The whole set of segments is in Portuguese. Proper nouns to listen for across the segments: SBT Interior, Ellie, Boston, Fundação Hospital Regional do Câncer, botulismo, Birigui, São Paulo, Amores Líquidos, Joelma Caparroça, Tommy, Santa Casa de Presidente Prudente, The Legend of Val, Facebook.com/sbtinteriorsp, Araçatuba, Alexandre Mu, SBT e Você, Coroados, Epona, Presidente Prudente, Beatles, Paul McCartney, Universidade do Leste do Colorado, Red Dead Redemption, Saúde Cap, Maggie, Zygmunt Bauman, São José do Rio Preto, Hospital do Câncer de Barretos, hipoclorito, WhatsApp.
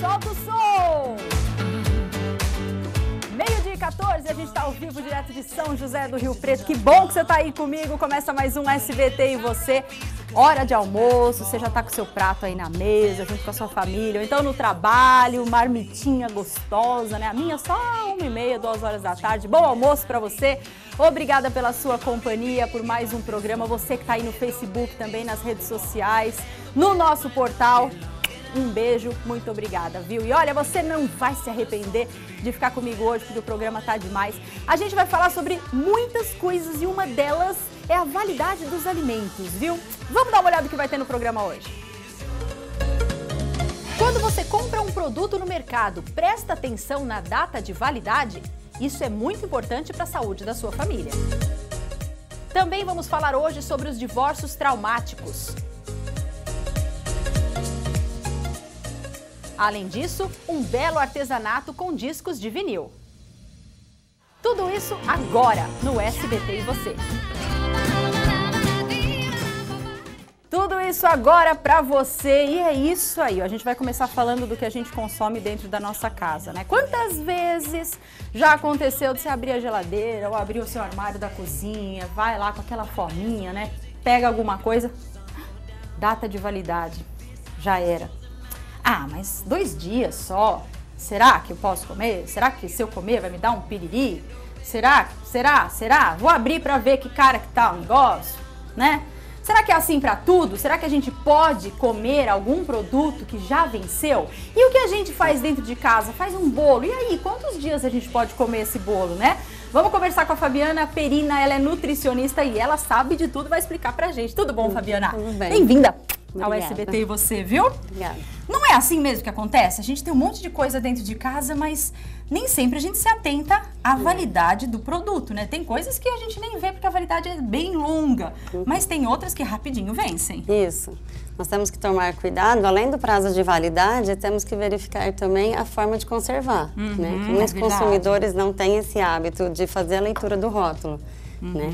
Solta o som! Meio-dia e 14, a gente está ao vivo direto de São José do Rio Preto. Que bom que você está aí comigo. Começa mais um SBT e você. Hora de almoço, você já está com seu prato aí na mesa, junto com a sua família, ou então no trabalho, marmitinha gostosa, né? A minha só 1h30, 2h da tarde. Bom almoço para você. Obrigada pela sua companhia, por mais um programa. Você que está aí no Facebook também, nas redes sociais, no nosso portal. Um beijo, muito obrigada, viu? E olha, você não vai se arrepender de ficar comigo hoje, porque o programa tá demais. A gente vai falar sobre muitas coisas e uma delas é a validade dos alimentos, viu? Vamos dar uma olhada no que vai ter no programa hoje. Quando você compra um produto no mercado, presta atenção na data de validade. Isso é muito importante para a saúde da sua família. Também vamos falar hoje sobre os divórcios traumáticos. Além disso, um belo artesanato com discos de vinil. Tudo isso agora no SBT e Você. Tudo isso agora pra você. E é isso aí. A gente vai começar falando do que a gente consome dentro da nossa casa, né? Quantas vezes já aconteceu de você abrir a geladeira ou abrir o seu armário da cozinha, vai lá com aquela forminha, né? Pega alguma coisa, data de validade, já era. Ah, mas 2 dias só, será que eu posso comer? Será que se eu comer vai me dar um piriri? Será? Vou abrir pra ver que cara que tá o negócio, né? Será que é assim pra tudo? Será que a gente pode comer algum produto que já venceu? E o que a gente faz dentro de casa? Faz um bolo. E aí, quantos dias a gente pode comer esse bolo, né? Vamos conversar com a Fabiana Perina, ela é nutricionista e ela sabe de tudo, vai explicar pra gente. Tudo bom, Fabiana? Tudo bem. Bem-vinda ao SBT e Você, viu? Obrigada. Não é assim mesmo que acontece? A gente tem um monte de coisa dentro de casa, mas nem sempre a gente se atenta à validade do produto, né? Tem coisas que a gente nem vê porque a validade é bem longa, mas tem outras que rapidinho vencem. Isso. Nós temos que tomar cuidado, além do prazo de validade, temos que verificar também a forma de conservar, né? Que muitos consumidores não têm esse hábito de fazer a leitura do rótulo, né?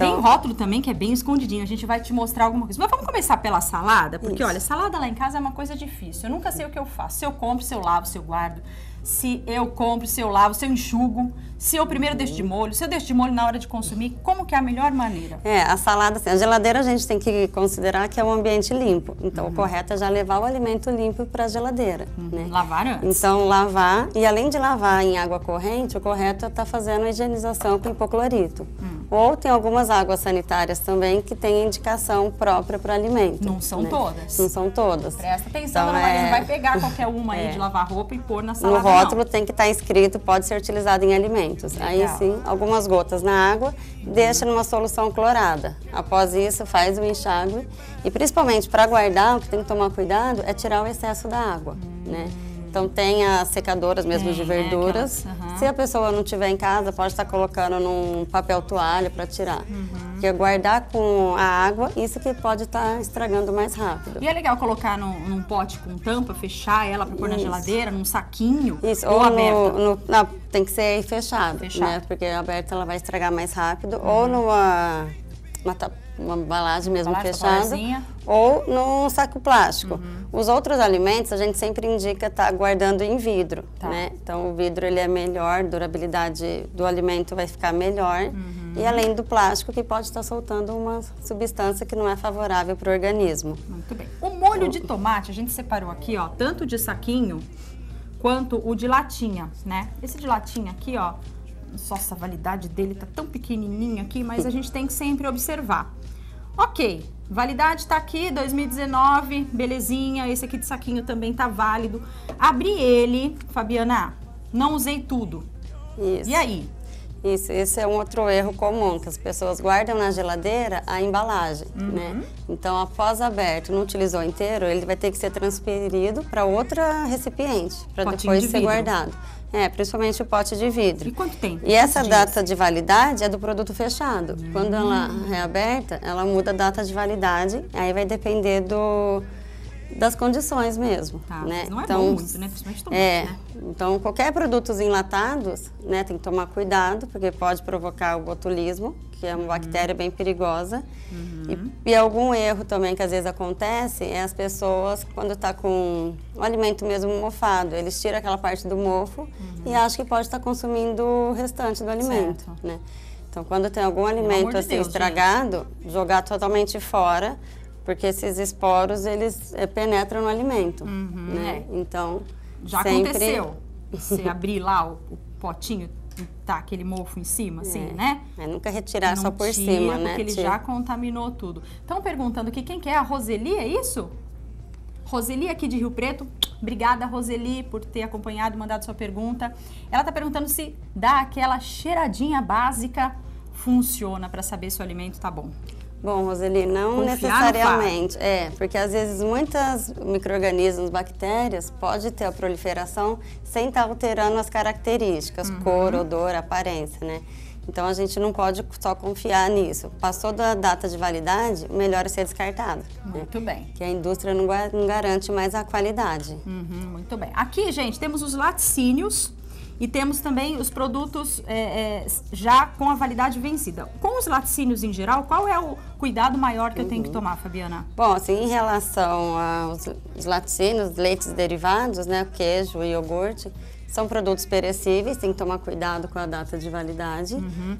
Então... Tem rótulo também que é bem escondidinho, a gente vai te mostrar alguma coisa. Mas vamos começar pela salada, porque Isso. olha, salada lá em casa é uma coisa difícil. Eu nunca sei o que eu faço, se eu compro, se eu lavo, se eu guardo. Se eu compro, se eu lavo, se eu enxugo, se eu primeiro deixo de molho, se eu deixo de molho na hora de consumir, como que é a melhor maneira? É, a salada, assim, a geladeira a gente tem que considerar que é um ambiente limpo. Então, o correto é já levar o alimento limpo para a geladeira, né? Lavar antes. Então, lavar, e além de lavar em água corrente, o correto é estar fazendo a higienização com hipoclorito. Ou tem algumas águas sanitárias também que tem indicação própria para o alimento. Não são todas. Não são todas. Presta atenção, então, não vai pegar qualquer uma aí de lavar roupa e pôr na salada. O rótulo tem que estar escrito, pode ser utilizado em alimentos. Legal. Aí sim, algumas gotas na água, deixa numa solução clorada. Após isso, faz o enxágue. E principalmente para guardar, o que tem que tomar cuidado é tirar o excesso da água, né? Então tem as secadoras mesmo de verduras. Se a pessoa não tiver em casa, pode estar colocando num papel toalha para tirar. Porque guardar com a água, isso que pode estar estragando mais rápido. E é legal colocar num pote com tampa, fechar ela para pôr na geladeira, num saquinho? Isso, ou aberta? Não, tem que ser fechado, né? Porque aberta ela vai estragar mais rápido. Ou numa embalagem mesmo fechada, ou num saco plástico. Os outros alimentos a gente sempre indica estar guardando em vidro, né? Então o vidro ele é melhor, a durabilidade do alimento vai ficar melhor. E além do plástico que pode estar soltando uma substância que não é favorável para o organismo. Muito bem. O molho de tomate a gente separou aqui, ó, tanto de saquinho quanto o de latinha, né? Esse de latinha aqui, ó, nossa, a validade dele tá tão pequenininha aqui, mas a gente tem que sempre observar. Ok, validade tá aqui, 2019, belezinha. Esse aqui de saquinho também tá válido. Abri ele, Fabiana, não usei tudo. Isso. E aí? Isso, esse é um outro erro comum, que as pessoas guardam na geladeira a embalagem, né? Então, após aberto, não utilizou inteiro, ele vai ter que ser transferido para outra recipiente, para depois ser guardado. É, principalmente o pote de vidro. E quanto tempo? E essa data de validade é do produto fechado. Quando ela é aberta, ela muda a data de validade, aí vai depender das condições mesmo, né? Não é bom muito, né? Principalmente tomate, né? Então, qualquer produtos enlatados, né, tem que tomar cuidado, porque pode provocar o botulismo, que é uma bactéria bem perigosa. E algum erro também que às vezes acontece é as pessoas, quando está com o alimento mesmo mofado, eles tiram aquela parte do mofo e acham que pode estar consumindo o restante do alimento, né? Então, quando tem algum alimento assim, estragado, jogar totalmente fora, porque esses esporos, eles penetram no alimento, né? Então, já aconteceu. Você abrir lá o potinho, tá aquele mofo em cima, assim, né? É, nunca retirar só por cima, né? Porque ele já contaminou tudo. Estão perguntando aqui quem que é a Roseli, é isso? Roseli aqui de Rio Preto. Obrigada, Roseli, por ter acompanhado e mandado sua pergunta. Ela tá perguntando se dá aquela cheiradinha básica funciona para saber se o alimento tá bom. Bom, Roseli, não necessariamente. É, porque às vezes muitas micro-organismos, bactérias, pode ter a proliferação sem estar alterando as características, cor, odor, aparência, né? Então a gente não pode só confiar nisso. Passou da data de validade, melhor é ser descartado. Muito bem. Que a indústria não garante mais a qualidade. Muito bem. Aqui, gente, temos os laticínios. E temos também os produtos já com a validade vencida. Com os laticínios em geral, qual é o cuidado maior que eu tenho que tomar, Fabiana? Bom, assim, em relação aos laticínios, leites derivados, né, queijo e iogurte, são produtos perecíveis, tem que tomar cuidado com a data de validade,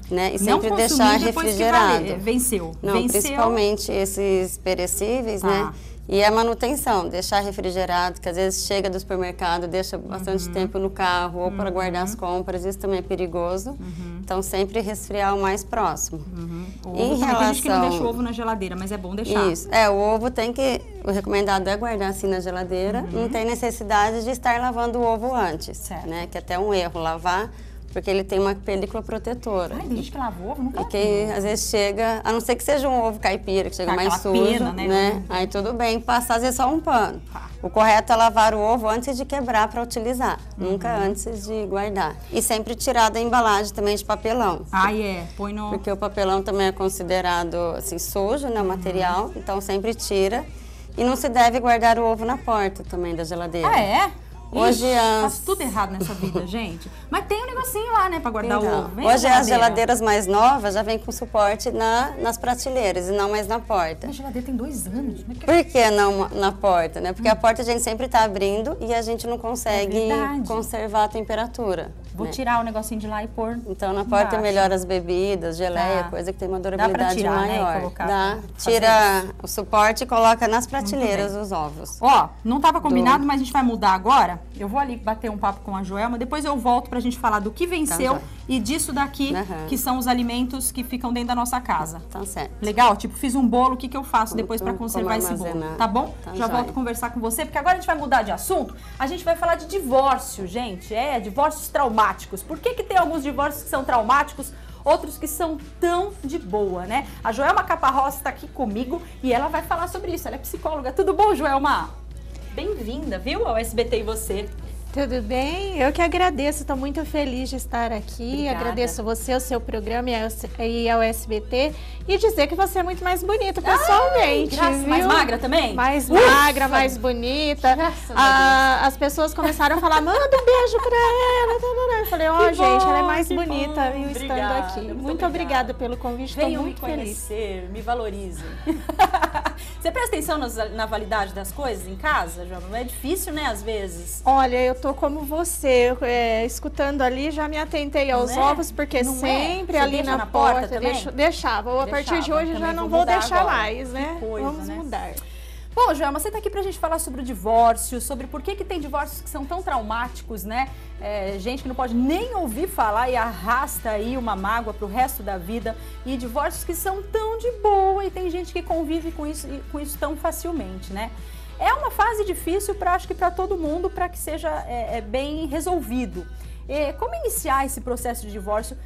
né? E sempre deixar refrigerado. Que venceu. Não, venceu. Principalmente esses perecíveis, né? E a manutenção, deixar refrigerado, que às vezes chega do supermercado, deixa bastante tempo no carro ou para guardar as compras, isso também é perigoso. Então, sempre resfriar o mais próximo. Em relação... Tem gente que não deixa o ovo na geladeira, mas é bom deixar. Isso, é, o ovo tem que... O recomendado é guardar assim na geladeira, não tem necessidade de estar lavando o ovo antes, né? Que até é um erro lavar, porque ele tem uma película protetora. Ai, gente que lava ovo, nunca. E que às vezes chega, a não ser que seja um ovo caipira, que chega mais sujo, pena, né? Aí tudo bem, passar às vezes só um pano. O correto é lavar o ovo antes de quebrar para utilizar, nunca antes de guardar. E sempre tirar da embalagem também de papelão. Põe no... Porque o papelão também é considerado assim, sujo, né, material, então sempre tira. E não se deve guardar o ovo na porta também da geladeira. Hoje faz tudo errado nessa vida, gente. Mas tem um negocinho lá, né, pra guardar o ovo. Hoje as geladeiras mais novas já vêm com suporte nas prateleiras e não mais na porta. A geladeira tem 2 anos. Mas por que não na porta, né? Porque a porta a gente sempre tá abrindo e a gente não consegue conservar a temperatura. Vou tirar o negocinho de lá e pôr. Então na porta é melhor as bebidas, geleia, coisa que tem uma durabilidade maior. Né, colocar, tira o suporte e coloca nas prateleiras os ovos. Ó, não tava combinado, mas a gente vai mudar agora. Eu vou ali bater um papo com a Joelma, depois eu volto pra gente falar do que venceu e disso daqui, que são os alimentos que ficam dentro da nossa casa. Tá certo. Legal? Tipo, fiz um bolo, o que que eu faço depois pra conservar esse bolo? Tá bom? Tá, já volto conversar com você, porque agora a gente vai mudar de assunto. A gente vai falar de divórcio, gente. Divórcios traumáticos. Por que que tem alguns divórcios que são traumáticos, outros que são tão de boa, né? A Joelma Caparroça está aqui comigo e ela vai falar sobre isso. Ela é psicóloga. Tudo bom, Joelma? Bem-vinda, viu, ao SBT e você. Tudo bem? Eu que agradeço, estou muito feliz de estar aqui. Obrigada. Agradeço você, o seu programa e ao SBT. E dizer que você é muito mais bonita pessoalmente. Mais magra também? Mais magra, mais bonita. Graças a Deus. As pessoas começaram a falar, manda um beijo pra ela. Eu falei, ó, gente, ela é mais bonita eu estando aqui. Muito obrigada pelo convite, estou muito feliz. Venham me conhecer, me valorizem. Você presta atenção na validade das coisas em casa, João? Não é difícil, né, às vezes? Olha, eu tô como você, escutando ali, já me atentei aos ovos, porque sempre ali na porta deixava. A partir de hoje eu já não vou deixar mais, né? Vamos mudar. Bom, Joelma, você tá aqui pra gente falar sobre o divórcio, sobre por que que tem divórcios que são tão traumáticos, né? Gente que não pode nem ouvir falar e arrasta aí uma mágoa pro resto da vida. E divórcios que são tão de boa e tem gente que convive com isso tão facilmente, né? É uma fase difícil, acho que para todo mundo, para que seja bem resolvido. Como iniciar esse processo de divórcio?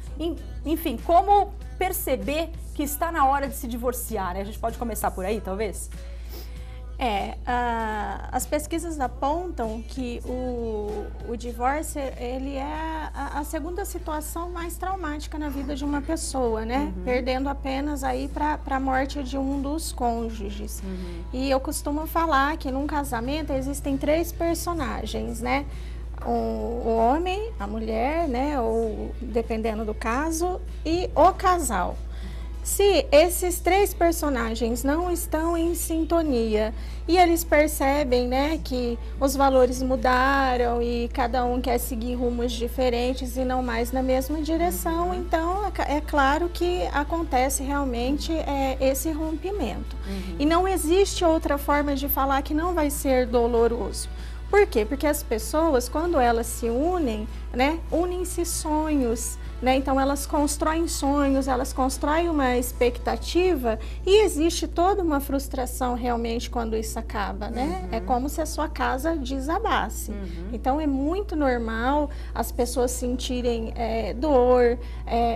Enfim, como perceber que está na hora de se divorciar, né? A gente pode começar por aí, talvez? As pesquisas apontam que o divórcio, ele é a segunda situação mais traumática na vida de uma pessoa, né? Perdendo apenas aí para a morte de um dos cônjuges. E eu costumo falar que num casamento existem 3 personagens, né? O homem, a mulher, né? Ou dependendo do caso, e o casal. Se esses três personagens não estão em sintonia e eles percebem, né, que os valores mudaram e cada um quer seguir rumos diferentes e não mais na mesma direção, uhum. Então é claro que acontece realmente esse rompimento. Uhum. E não existe outra forma de falar que não vai ser doloroso. Por quê? Porque as pessoas, quando elas se unem, né, unem-se sonhos, né? Então elas constroem sonhos, elas constroem uma expectativa e existe toda uma frustração realmente quando isso acaba, né? Uhum. É como se a sua casa desabasse. Uhum. Então é muito normal as pessoas sentirem dor,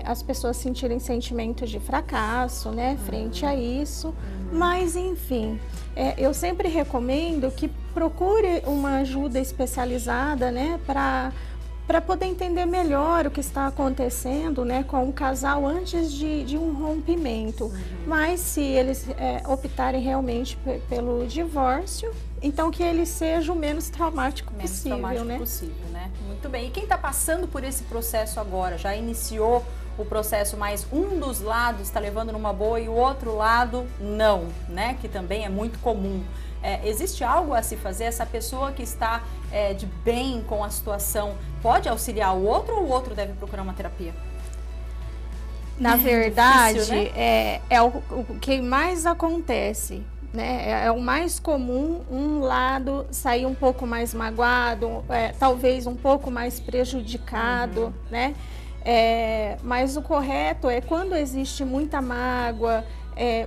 as pessoas sentirem sentimento de fracasso, né? Uhum. Frente a isso, uhum. Mas enfim, eu sempre recomendo que procure uma ajuda especializada, né? Para poder entender melhor o que está acontecendo, né, com o casal antes de um rompimento. Uhum. Mas se eles optarem realmente pelo divórcio, então que ele seja o menos traumático possível, né? Muito bem. E quem está passando por esse processo agora? Já iniciou o processo, mas um dos lados está levando numa boa e o outro lado não, né? Que também é muito comum. Existe algo a se fazer? Essa pessoa que está de bem com a situação pode auxiliar o outro ou o outro deve procurar uma terapia? Na verdade, difícil, né? O que mais acontece, né? É o mais comum um lado sair um pouco mais magoado, talvez um pouco mais prejudicado, uhum. Né? Mas o correto é quando existe muita mágoa,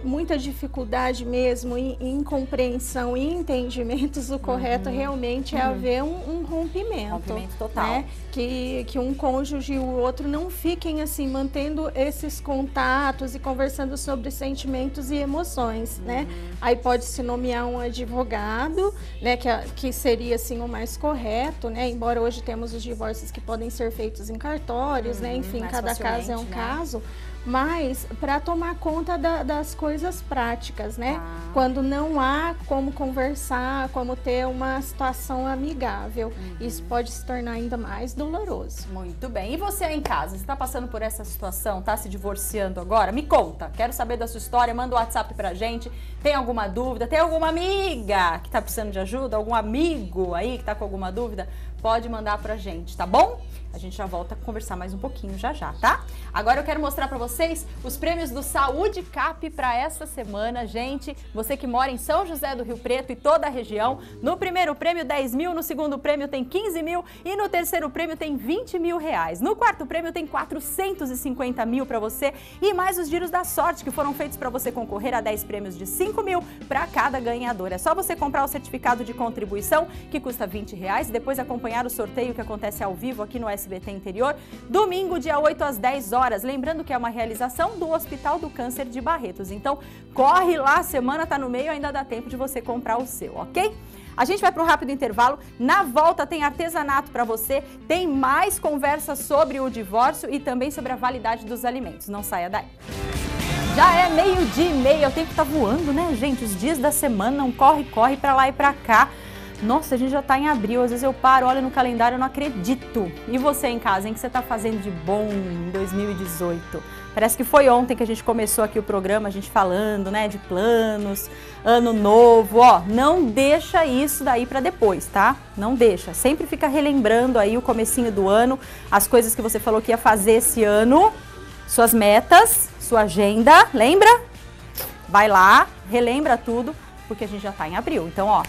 muita dificuldade mesmo em compreensão e entendimentos, o correto uhum. realmente é uhum. haver um rompimento. Rompimento total. Né? Que um cônjuge e o outro não fiquem assim, mantendo esses contatos e conversando sobre sentimentos e emoções, uhum. né? Aí pode se nomear um advogado, né? Que seria assim o mais correto, né? Embora hoje temos os divórcios que podem ser feitos em cartórios, uhum. né? Enfim, mais cada caso é um né? caso. Mas para tomar conta das coisas práticas, né? Ah. Quando não há como conversar, como ter uma situação amigável. Uhum. Isso pode se tornar ainda mais doloroso. Muito bem. E você aí em casa, você está passando por essa situação, está se divorciando agora? Me conta, quero saber da sua história, manda o WhatsApp pra gente. Tem alguma dúvida? Tem alguma amiga que está precisando de ajuda? Algum amigo aí que está com alguma dúvida? Pode mandar pra gente, tá bom? A gente já volta a conversar mais um pouquinho já, tá? Agora eu quero mostrar pra vocês os prêmios do Saúde Cap pra essa semana, gente. Você que mora em São José do Rio Preto e toda a região, no primeiro prêmio 10 mil, no segundo prêmio tem 15 mil e no terceiro prêmio tem 20 mil reais. No quarto prêmio tem 450 mil pra você e mais os giros da sorte que foram feitos pra você concorrer a 10 prêmios de 5 mil pra cada ganhador. É só você comprar o certificado de contribuição que custa 20 reais e depois acompanhar o sorteio que acontece ao vivo aqui no SBT Interior, domingo, dia 8 às 10 horas. Lembrando que é uma realização do Hospital do Câncer de Barretos. Então, corre lá, a semana tá no meio, ainda dá tempo de você comprar o seu, ok? A gente vai para um rápido intervalo, na volta tem artesanato para você, tem mais conversa sobre o divórcio e também sobre a validade dos alimentos. Não saia daí. Já é 12:30, o tempo tá voando, né, gente? Os dias da semana, não corre para lá e para cá. Nossa, a gente já tá em abril, às vezes eu paro, olho no calendário e não acredito. E você em casa, hein? O que você tá fazendo de bom em 2018? Parece que foi ontem que a gente começou aqui o programa, a gente falando, né, de planos, ano novo, ó, não deixa isso daí pra depois, tá? Não deixa, sempre fica relembrando aí o comecinho do ano, as coisas que você falou que ia fazer esse ano, suas metas, sua agenda, lembra? Vai lá, relembra tudo, porque a gente já tá em abril, então, ó,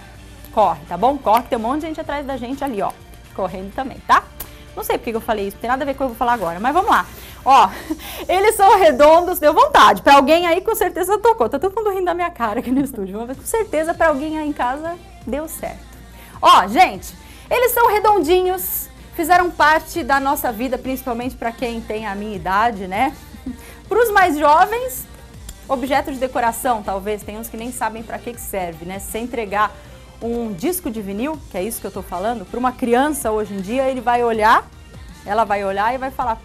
corre, tá bom? Corre, tem um monte de gente atrás da gente ali, ó, correndo também, tá? Não sei porque eu falei isso, não tem nada a ver com o que eu vou falar agora, mas vamos lá. Ó, eles são redondos, deu vontade. Pra alguém aí, com certeza tocou. Tá todo mundo rindo da minha cara aqui no estúdio, mas com certeza pra alguém aí em casa deu certo. Ó, gente, eles são redondinhos, fizeram parte da nossa vida, principalmente pra quem tem a minha idade, né? Pros mais jovens, objeto de decoração, talvez. Tem uns que nem sabem pra que serve, né? Se entregar um disco de vinil, que é isso que eu tô falando, para uma criança hoje em dia, ele vai olhar, ela vai olhar e vai falar,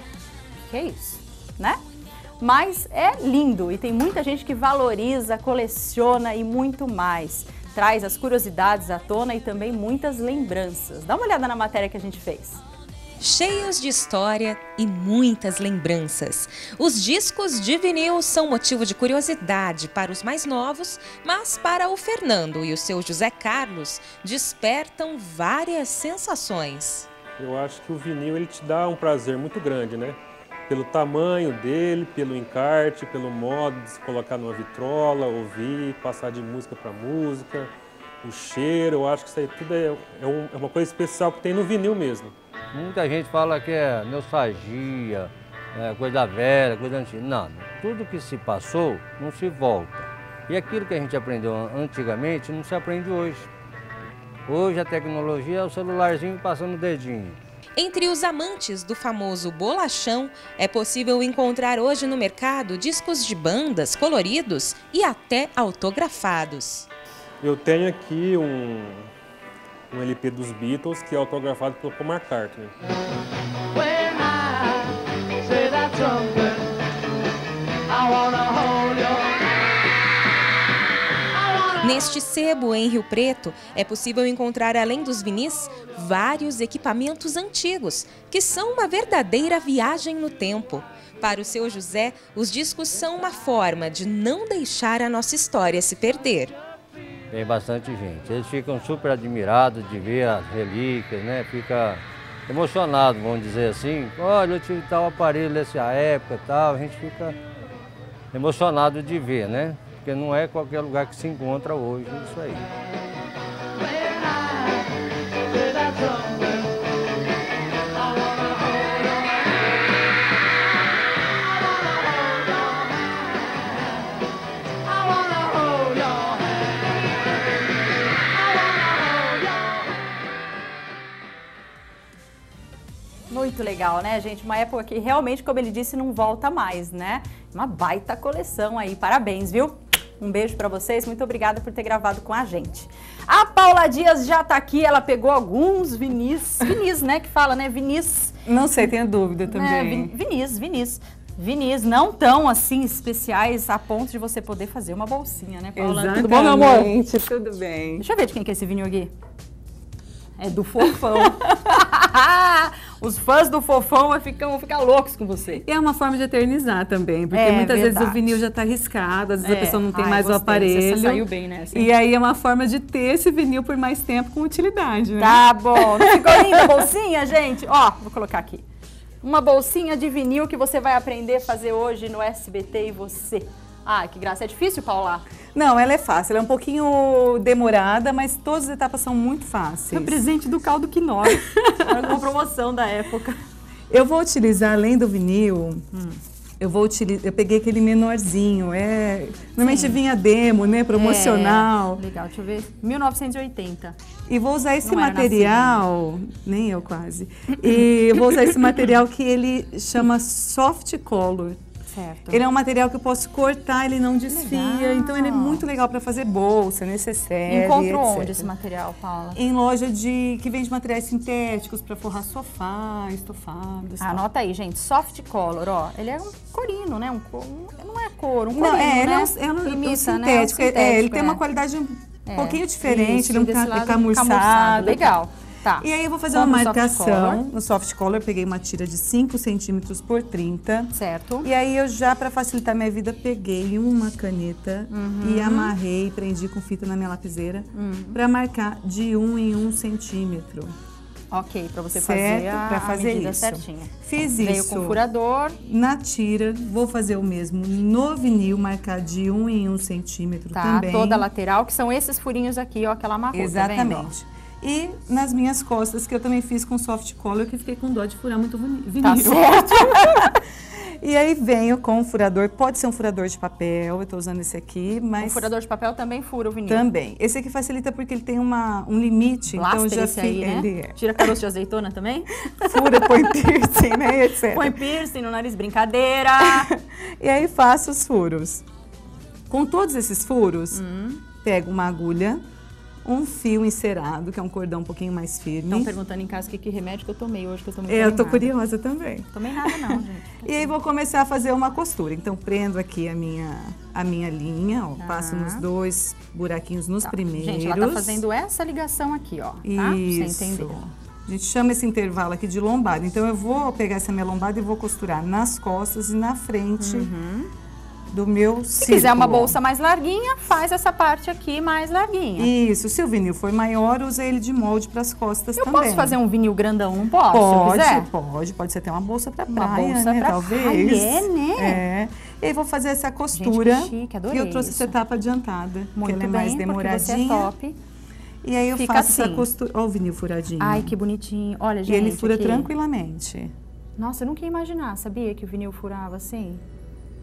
que é isso, né? Mas é lindo e tem muita gente que valoriza, coleciona e muito mais. Traz as curiosidades à tona e também muitas lembranças. Dá uma olhada na matéria que a gente fez. cheios de história e muitas lembranças. Os discos de vinil são motivo de curiosidade para os mais novos, mas para o Fernando e o seu José Carlos despertam várias sensações. Eu acho que o vinil ele te dá um prazer muito grande, né? Pelo tamanho dele, pelo encarte, pelo modo de se colocar numa vitrola, ouvir, passar de música para música, o cheiro, eu acho que isso aí tudo é uma coisa especial que tem no vinil mesmo. Muita gente fala que é nostalgia, é coisa velha, coisa antiga. Não, tudo que se passou não se volta. E aquilo que a gente aprendeu antigamente não se aprende hoje. Hoje a tecnologia é o celularzinho passando o dedinho. Entre os amantes do famoso bolachão, é possível encontrar hoje no mercado discos de bandas coloridos e até autografados. Eu tenho aqui um LP dos Beatles que é autografado pelo Paul McCartney. Neste sebo em Rio Preto, é possível encontrar, além dos vinis, vários equipamentos antigos, que são uma verdadeira viagem no tempo. Para o seu José, os discos são uma forma de não deixar a nossa história se perder. Tem bastante gente. Eles ficam super admirados de ver as relíquias, né? Fica emocionado, vamos dizer assim. Olha, eu tive tal aparelho nessa época, tal. A gente fica emocionado de ver, né? Porque não é qualquer lugar que se encontra hoje isso aí. Muito legal, né, gente? Uma época que realmente, como ele disse, não volta mais, né? Uma baita coleção aí. Parabéns, viu? Um beijo pra vocês, muito obrigada por ter gravado com a gente. A Paula Dias já tá aqui, ela pegou alguns vinis, né, que fala, né, vinis. Não sei, tenho dúvida também. É, vinis não tão, assim, especiais a ponto de você poder fazer uma bolsinha, né, Paula? Exatamente. Tudo bom, meu amor? Tudo bem. Deixa eu ver de quem que é esse vinil aqui. É do Fofão. Os fãs do Fofão vão ficar loucos com você. E é uma forma de eternizar também, porque muitas vezes o vinil já está riscado, às vezes a pessoa não tem mais o aparelho. Você saiu bem, né? Assim. E aí é uma forma de ter esse vinil por mais tempo com utilidade, né? Tá bom. Não ficou linda a bolsinha, gente? Ó, vou colocar aqui. Uma bolsinha de vinil que você vai aprender a fazer hoje no SBT e você. Ah, que graça. É difícil, Paula? Não, ela é fácil. Ela é um pouquinho demorada, mas todas as etapas são muito fáceis. É um presente do caldo quinó. Era uma promoção da época. Eu vou utilizar, além do vinil, eu vou utilizar... Eu peguei aquele menorzinho, Normalmente vinha demo, né? Promocional. Legal, deixa eu ver. 1980. E vou usar esse material... Nem eu, quase. E vou usar esse material que ele chama soft color. Certo. Ele é um material que eu posso cortar, ele não desfia, então ele é muito legal para fazer bolsa, necessaire, Encontro etc. onde esse material, Paula? Em loja que vende materiais sintéticos para forrar sofá, estofados. Anota aí, gente, soft color, ó, ele é um corino, né? Não é couro, um corino, não, ele é um sintético, ele tem uma qualidade um pouquinho diferente, ele não tá camurçado. Legal. Tá. E aí eu vou fazer uma marcação no soft color, eu peguei uma tira de 5 centímetros por 30. Certo. E aí eu já, para facilitar minha vida, peguei uma caneta e amarrei, prendi com fita na minha lapiseira para marcar de 1 em 1 centímetro. Ok, para você fazer a medida certinha. Fiz isso. Veio com o furador. Na tira, vou fazer o mesmo no vinil, marcar de 1 em 1 centímetro também. Toda a lateral, que são esses furinhos aqui, ó, que ela amarrou. Exatamente. Tá. E nas minhas costas, que eu também fiz com soft color, que fiquei com dó de furar muito vinil. Tá certo. E aí venho com o furador, pode ser um furador de papel, eu tô usando esse aqui, mas... O furador de papel também fura o vinil. Também. Esse aqui facilita porque ele tem um limite, então já fica... Né? Tira caroço de azeitona também? Fura, põe piercing, né, etc. Põe piercing no nariz, brincadeira. E aí faço os furos. Com todos esses furos, pego uma agulha, um fio encerado, que é um cordão um pouquinho mais firme. Estão perguntando em casa que remédio que eu tomei hoje, que eu tô muito eu tô curiosa também. Tomei nada não, gente. E aí vou começar a fazer uma costura. Então prendo aqui a minha linha, ó, passo nos dois buraquinhos nos primeiros. Gente, ela tá fazendo essa ligação aqui, ó, tá? Isso. Pra você entender. A gente chama esse intervalo aqui de lombada. Então eu vou pegar essa minha lombada e vou costurar nas costas e na frente do meu círculo. Se quiser uma bolsa mais larguinha, faz essa parte aqui mais larguinha. Isso. Se o vinil for maior, usa ele de molde para as costas também. Eu posso fazer um vinil grandão? Posso, se quiser? Pode ser até uma bolsa para praia, né? Talvez. Praia, né? É. E aí vou fazer essa costura. Gente, que chique, adorei. E eu trouxe essa etapa adiantada. Muito bem, porque ela é mais demoradinha. Você é top. E aí eu faço assim. Essa costura. Olha o vinil furadinho. Ai, que bonitinho. Olha, gente. E ele fura aqui tranquilamente. Nossa, eu nunca ia imaginar, sabia, que o vinil furava assim?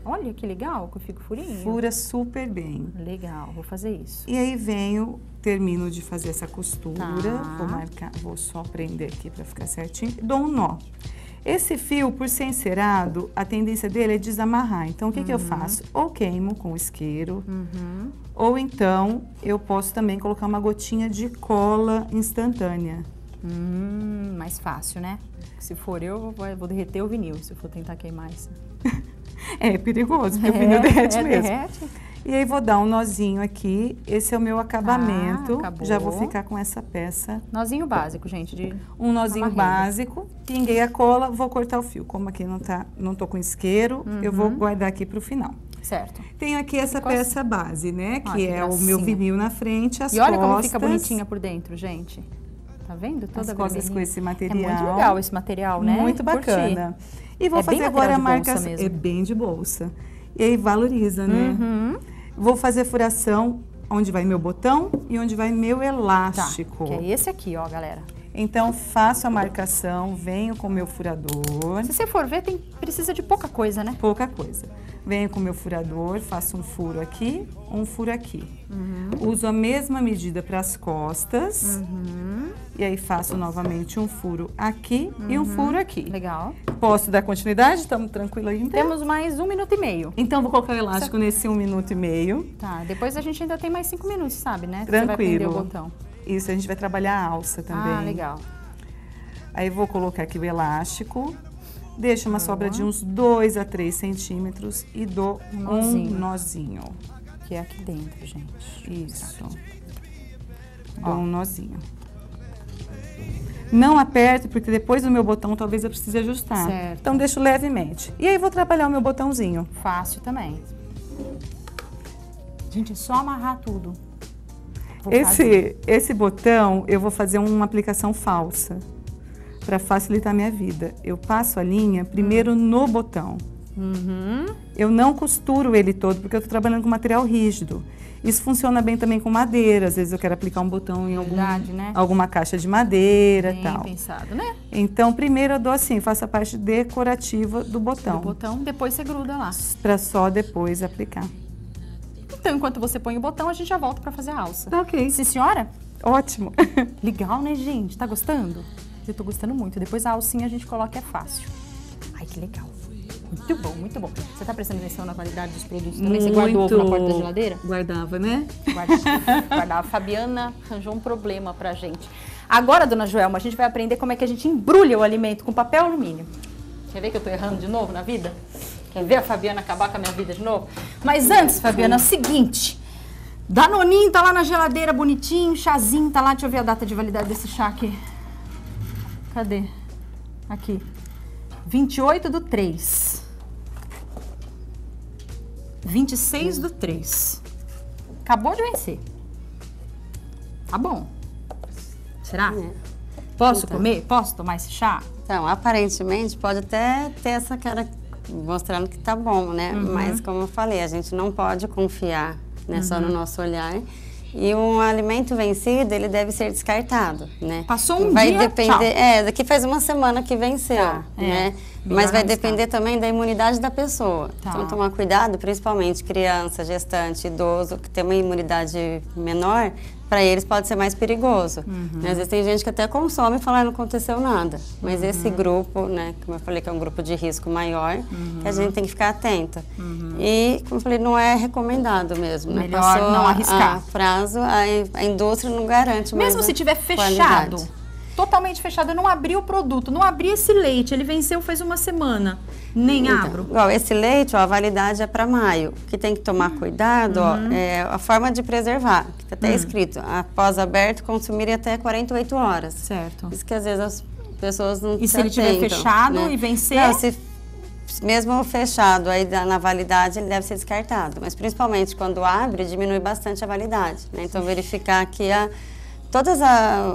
Olha que legal, que eu fico furinho. Fura super bem. Legal, vou fazer isso. E aí venho, termino de fazer essa costura. Tá. Vou marcar, vou só prender aqui pra ficar certinho. Dou um nó. Esse fio, por ser encerado, a tendência dele é desamarrar. Então, o que que eu faço? Ou queimo com o isqueiro, ou então eu posso também colocar uma gotinha de cola instantânea. Mais fácil, né? Se for eu, vou derreter o vinil, se eu for tentar queimar isso. É perigoso, porque o vinil derrete mesmo. Derrete. E aí vou dar um nozinho aqui, esse é o meu acabamento, já vou ficar com essa peça. Nozinho básico, gente. Um nozinho básico, pinguei a cola, vou cortar o fio. Como aqui não tô com isqueiro, eu vou guardar aqui pro final. Certo. Tenho aqui essa peça assim. Base, né, que é o meu vinil na frente, as costas. E olha como fica bonitinha por dentro, gente. Tá vendo? Todas as costas com esse material. É muito legal esse material, né? Muito bacana. E vou fazer agora a marcação. É bem de bolsa. E aí valoriza, né? Vou fazer furação onde vai meu botão e onde vai meu elástico. Tá, que é esse aqui, ó, galera. Então, faço a marcação, venho com o meu furador. Se você for ver, precisa de pouca coisa, né? Pouca coisa. Venho com o meu furador, faço um furo aqui, um furo aqui. Uso a mesma medida para as costas. E aí faço novamente um furo aqui e um furo aqui. Legal. Posso dar continuidade? Estamos tranquilos ainda? Temos mais 1 minuto e meio. Então, vou colocar o elástico nesse 1 minuto e meio. Tá, depois a gente ainda tem mais 5 minutos, sabe, né? Tranquilo. Você vai prender o botão. Isso, a gente vai trabalhar a alça também. Ah, legal. Aí vou colocar aqui o elástico, deixo uma sobra de uns 2 a 3 centímetros e dou um nozinho. Que é aqui dentro, gente. Isso. Dou um nozinho. Não aperto, porque depois do meu botão talvez eu precise ajustar. Certo. Então deixo levemente. E aí vou trabalhar o meu botãozinho. Fácil também. Gente, é só amarrar tudo. Esse botão, eu vou fazer uma aplicação falsa, para facilitar a minha vida. Eu passo a linha primeiro no botão. Eu não costuro ele todo, porque eu estou trabalhando com material rígido. Isso funciona bem também com madeira. Às vezes eu quero aplicar um botão em alguma caixa de madeira e tal. Bem pensado, né? Então, primeiro eu dou assim, faço a parte decorativa do botão. Do botão, depois você gruda lá. Para só depois aplicar. Então, enquanto você põe o botão, a gente já volta para fazer a alça. Tá, ok. Sim, senhora? Ótimo. Legal, né, gente? Tá gostando? Eu tô gostando muito. Depois a alcinha a gente coloca, é fácil. Ai, que legal. Muito bom, muito bom. Você tá prestando atenção na qualidade dos produtos também? Muito. Você guardou na porta da geladeira? Guardava, né? Guardava. A Fabiana arranjou um problema pra gente. Agora, dona Joelma, a gente vai aprender como é que a gente embrulha o alimento com papel alumínio. Quer ver que eu tô errando de novo na vida? Quer ver a Fabiana acabar com a minha vida de novo? Mas antes, Fabiana, é o seguinte. Danoninho tá lá na geladeira, bonitinho. Chazinho tá lá. Deixa eu ver a data de validade desse chá aqui. Cadê? Aqui. 28/3. 26/3. Acabou de vencer. Tá bom. Será? Posso comer? Posso tomar esse chá? Então, aparentemente, pode até ter essa característica, mostrando que tá bom, né? Mas, como eu falei, a gente não pode confiar, né, só no nosso olhar. E um alimento vencido, ele deve ser descartado, né? Passou um dia, tchau. Daqui faz uma semana que venceu, né? Mas vai depender também da imunidade da pessoa. Tá. Então, tomar cuidado, principalmente criança, gestante, idoso, que tem uma imunidade menor, para eles pode ser mais perigoso. Né? Às vezes tem gente que até consome e fala, não aconteceu nada. Mas esse grupo, né, como eu falei, que é um grupo de risco maior, que a gente tem que ficar atenta. E, como eu falei, não é recomendado mesmo. Né? Melhor passou não arriscar. A prazo, a indústria não garante mais. Mesmo se tiver fechado. Qualidade. totalmente fechado, eu não abri o produto, não abri esse leite, ele venceu faz uma semana, nem então, abro. Ó, esse leite, ó, a validade é para maio, o que tem que tomar cuidado, ó, é a forma de preservar, que tá até escrito, após aberto, consumir até 48 horas. Certo. Isso que às vezes as pessoas não se atentam. E se ele estiver fechado, né? E vencer... Não, se mesmo fechado, aí na validade ele deve ser descartado, mas principalmente quando abre, diminui bastante a validade, né? Então verificar que todos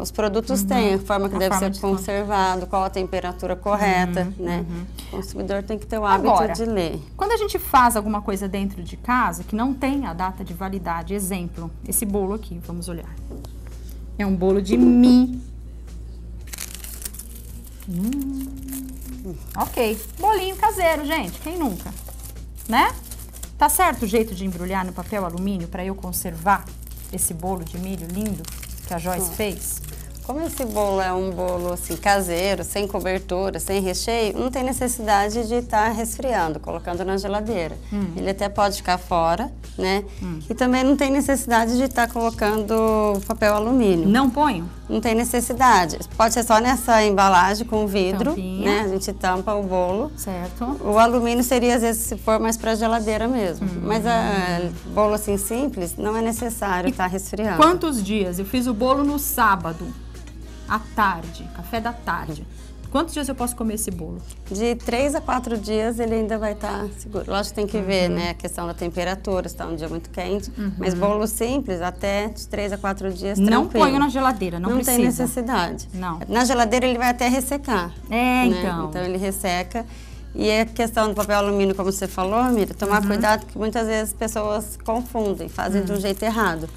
os produtos têm a forma que deve ser conservado, qual a temperatura correta, né? O consumidor tem que ter o hábito de ler. Quando a gente faz alguma coisa dentro de casa que não tem a data de validade, exemplo, esse bolo aqui, vamos olhar. É um bolo de mim. Ok, bolinho caseiro, gente, quem nunca, né? Tá certo o jeito de embrulhar no papel alumínio para eu conservar esse bolo de milho lindo que a Joyce fez? Como esse bolo é um bolo assim, caseiro, sem cobertura, sem recheio, não tem necessidade de estar resfriando, colocando na geladeira. Ele até pode ficar fora, né? E também não tem necessidade de estar colocando papel alumínio. Não ponho? Não tem necessidade. Pode ser só nessa embalagem com vidro, né? A gente tampa o bolo. Certo. O alumínio seria, às vezes, se for mais para geladeira mesmo. Mas bolo assim simples, não é necessário estar resfriando. Quantos dias? Eu fiz o bolo no sábado, à tarde, café da tarde. Quantos dias eu posso comer esse bolo? De 3 a 4 dias ele ainda vai estar seguro. Lógico que tem que ver, né, a questão da temperatura, se está um dia muito quente. Mas bolo simples, até de 3 a 4 dias, não tranquilo. Não ponho na geladeira, não precisa. Não tem necessidade. Não. Na geladeira ele vai até ressecar. É, né? Então ele resseca. E a questão do papel alumínio, como você falou, Mira, tomar cuidado, que muitas vezes as pessoas confundem, fazem de um jeito errado.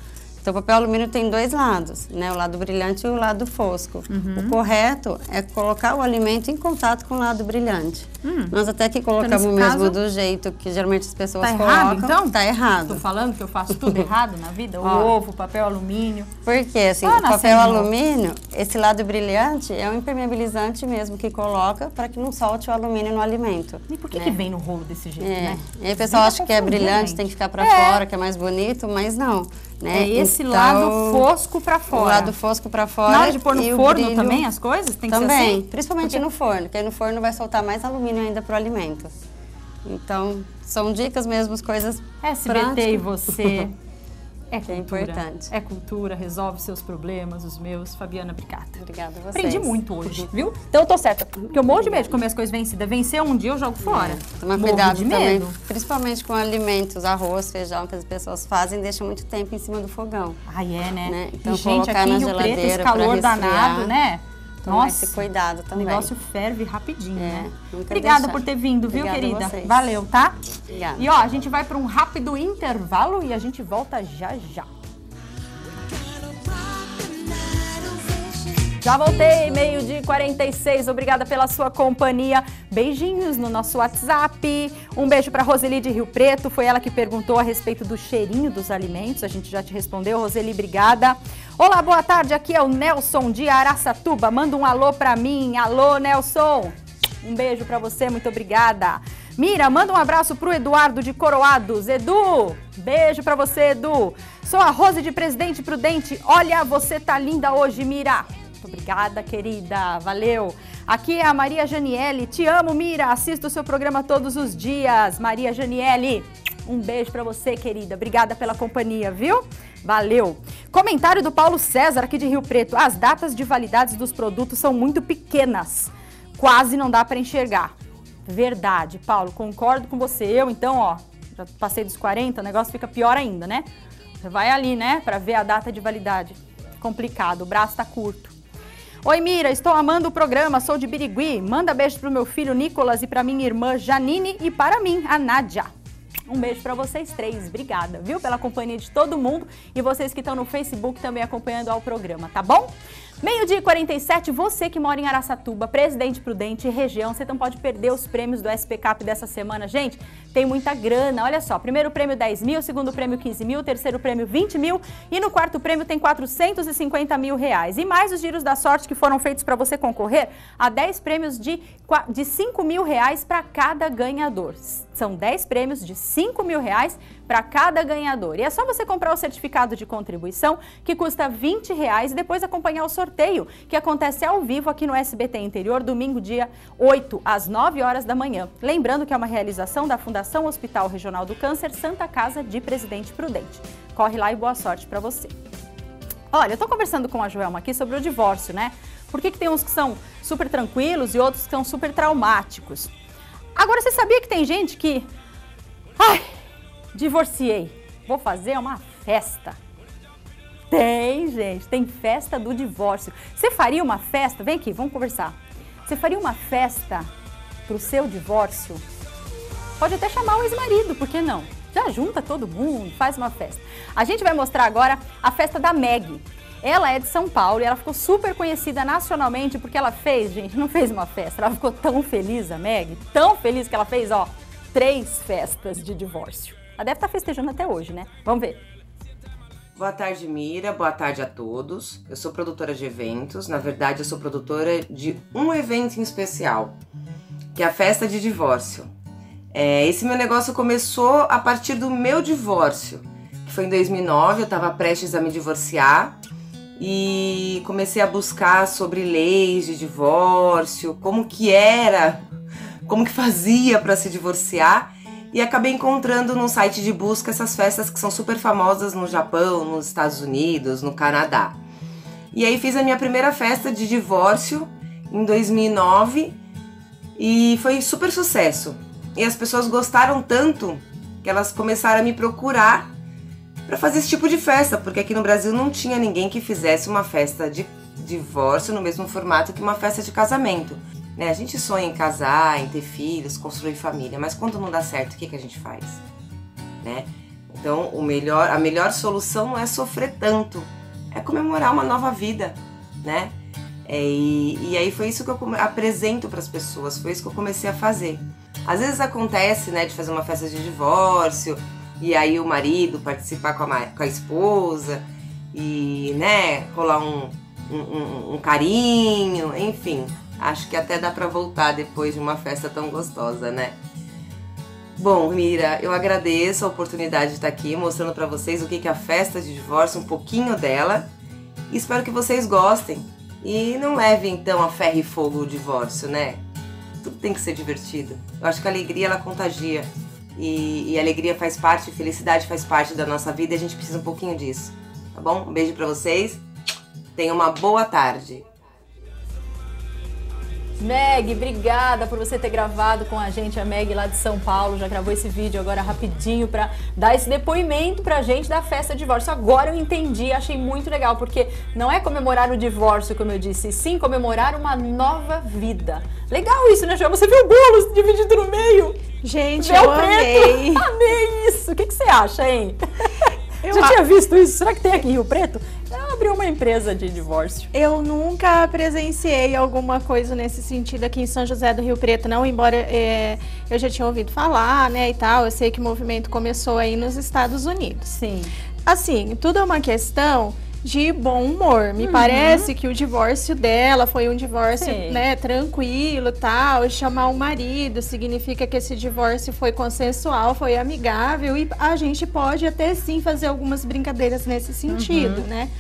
Então, o papel alumínio tem dois lados, né? O lado brilhante e o lado fosco. O correto é colocar o alimento em contato com o lado brilhante. Nós até que colocamos então, mesmo do jeito que geralmente as pessoas colocam. Tá errado, então? Tá errado. Tô falando que eu faço tudo errado na vida? O ovo, o papel alumínio. Porque, assim, o papel alumínio, esse lado brilhante é um impermeabilizante mesmo que coloca para que não solte o alumínio no alimento. E por que, que vem no rolo desse jeito, né? E aí o pessoal acha que é brilhante, tem que ficar para fora, que é mais bonito, mas não. Né? É esse lado fosco pra fora. O lado fosco pra fora. Na hora de pôr no forno brilho... também as coisas? Tem que ser assim? Principalmente no forno, porque aí no forno vai soltar mais alumínio ainda pro alimento. Então, são dicas mesmo, coisas SBT e você. É cultura, importante. É cultura, resolve seus problemas, os meus. Fabiana, obrigada. Obrigada a vocês. Aprendi muito hoje, viu? Então eu tô certa, porque eu morro de medo de comer as coisas vencidas. Vencer um dia eu jogo fora. Toma cuidado também, principalmente com alimentos, arroz, feijão, que as pessoas fazem, deixam muito tempo em cima do fogão. Né? Então, e, gente, aqui em Rio Preto, esse calor danado, né? Então, nossa, cuidado também. O negócio ferve rapidinho, né? Obrigada por ter vindo, viu, querida? Valeu, tá? Obrigada. E ó, a gente vai para um rápido intervalo e a gente volta já já. Já voltei, meio-dia e 46. Obrigada pela sua companhia. Beijinhos no nosso WhatsApp. Um beijo para Roseli de Rio Preto. Foi ela que perguntou a respeito do cheirinho dos alimentos. A gente já te respondeu, Roseli. Obrigada. Olá, boa tarde. Aqui é o Nelson de Araçatuba. Manda um alô para mim. Alô, Nelson. Um beijo para você. Muito obrigada. Mira, manda um abraço pro Eduardo de Coroados. Edu, beijo pra você, Edu. Sou a Rose de Presidente Prudente. Olha, você tá linda hoje, Mira. Obrigada, querida. Valeu. Aqui é a Maria Janiele. Te amo, Mira. Assisto o seu programa todos os dias. Maria Janiele, um beijo pra você, querida. Obrigada pela companhia, viu? Valeu. Comentário do Paulo César, aqui de Rio Preto. As datas de validade dos produtos são muito pequenas. Quase não dá pra enxergar. Verdade, Paulo. Concordo com você. Eu, então, ó, já passei dos 40, o negócio fica pior ainda, né? Você vai ali, né, pra ver a data de validade. Complicado. O braço tá curto. Oi, Mira, estou amando o programa, sou de Birigui. Manda beijo pro meu filho Nicolas e pra minha irmã Janine e para mim, a Nádia. Um beijo para vocês três, obrigada, viu, pela companhia de todo mundo e vocês que estão no Facebook também acompanhando ao programa, tá bom? Meio-dia e 47, você que mora em Araçatuba, Presidente Prudente e região, você não pode perder os prêmios do SP Cap dessa semana, gente, tem muita grana, olha só, primeiro prêmio 10 mil, segundo prêmio 15 mil, terceiro prêmio 20 mil e no quarto prêmio tem 450 mil reais e mais os giros da sorte que foram feitos para você concorrer a 10 prêmios de 5 mil reais para cada ganhador. São 10 prêmios de 5 mil reais para cada ganhador. E é só você comprar o certificado de contribuição, que custa 20 reais, e depois acompanhar o sorteio sorteio que acontece ao vivo aqui no SBT Interior, domingo dia 8, às 9 horas da manhã. Lembrando que é uma realização da Fundação Hospital Regional do Câncer, Santa Casa de Presidente Prudente. Corre lá e boa sorte para você. Olha, eu tô conversando com a Joelma aqui sobre o divórcio, né? Por que tem uns que são super tranquilos e outros que são super traumáticos? Agora, você sabia que tem gente que... Ai, divorciei, vou fazer uma festa. Tem, gente, tem festa do divórcio. Você faria uma festa? Vem aqui, vamos conversar. Você faria uma festa pro seu divórcio? Pode até chamar o ex-marido, por que não? Já junta todo mundo, faz uma festa. A gente vai mostrar agora a festa da Maggie. Ela é de São Paulo e ela ficou super conhecida nacionalmente porque ela fez, gente, não fez uma festa. Ela ficou tão feliz, a Maggie, tão feliz que ela fez, ó, 3 festas de divórcio. Ela deve estar festejando até hoje, né? Vamos ver. Boa tarde, Mira. Boa tarde a todos. Eu sou produtora de eventos. Na verdade, eu sou produtora de um evento em especial, que é a festa de divórcio. Esse meu negócio começou a partir do meu divórcio, que foi em 2009. Eu estava prestes a me divorciar e comecei a buscar sobre leis de divórcio, como que era, como que fazia para se divorciar. E acabei encontrando num site de busca essas festas que são super famosas no Japão, nos Estados Unidos, no Canadá. E aí fiz a minha primeira festa de divórcio em 2009 e foi super sucesso. E as pessoas gostaram tanto que elas começaram a me procurar para fazer esse tipo de festa, porque aqui no Brasil não tinha ninguém que fizesse uma festa de divórcio no mesmo formato que uma festa de casamento. A gente sonha em casar, em ter filhos, construir família, mas quando não dá certo, o que a gente faz? Então, a melhor solução não é sofrer tanto, é comemorar uma nova vida, né? E aí foi isso que eu apresento para as pessoas, foi isso que eu comecei a fazer. Às vezes acontece, né, de fazer uma festa de divórcio, e aí o marido participar com a esposa, e, né, rolar um carinho, enfim... Acho que até dá pra voltar depois de uma festa tão gostosa, né? Bom, Mira, eu agradeço a oportunidade de estar aqui mostrando pra vocês o que é a festa de divórcio, um pouquinho dela. Espero que vocês gostem. E não levem, então, a ferro e fogo o divórcio, né? Tudo tem que ser divertido. Eu acho que a alegria, ela contagia. E alegria faz parte, felicidade faz parte da nossa vida e a gente precisa um pouquinho disso, tá bom? Um beijo pra vocês. Tenham uma boa tarde. Maggie, obrigada por você ter gravado com a gente. A Maggie lá de São Paulo já gravou esse vídeo agora rapidinho pra dar esse depoimento pra gente da festa de divórcio. Agora eu entendi, achei muito legal, porque não é comemorar o divórcio, como eu disse, sim comemorar uma nova vida. Legal isso, né, João? Você viu o bolo dividido no meio? Gente, eu amei! Amei isso! O que você acha, hein? Eu já tinha visto isso. Será que tem aqui em Rio Preto? Ela abriu uma empresa de divórcio. Eu nunca presenciei alguma coisa nesse sentido aqui em São José do Rio Preto, não. Embora eu já tinha ouvido falar, né, e tal. Eu sei que o movimento começou aí nos Estados Unidos. Sim. Assim, tudo é uma questão de bom humor. Me parece que o divórcio dela foi um divórcio, né, tranquilo, tal. Chamar o marido significa que esse divórcio foi consensual, foi amigável, e a gente pode até sim fazer algumas brincadeiras nesse sentido, né?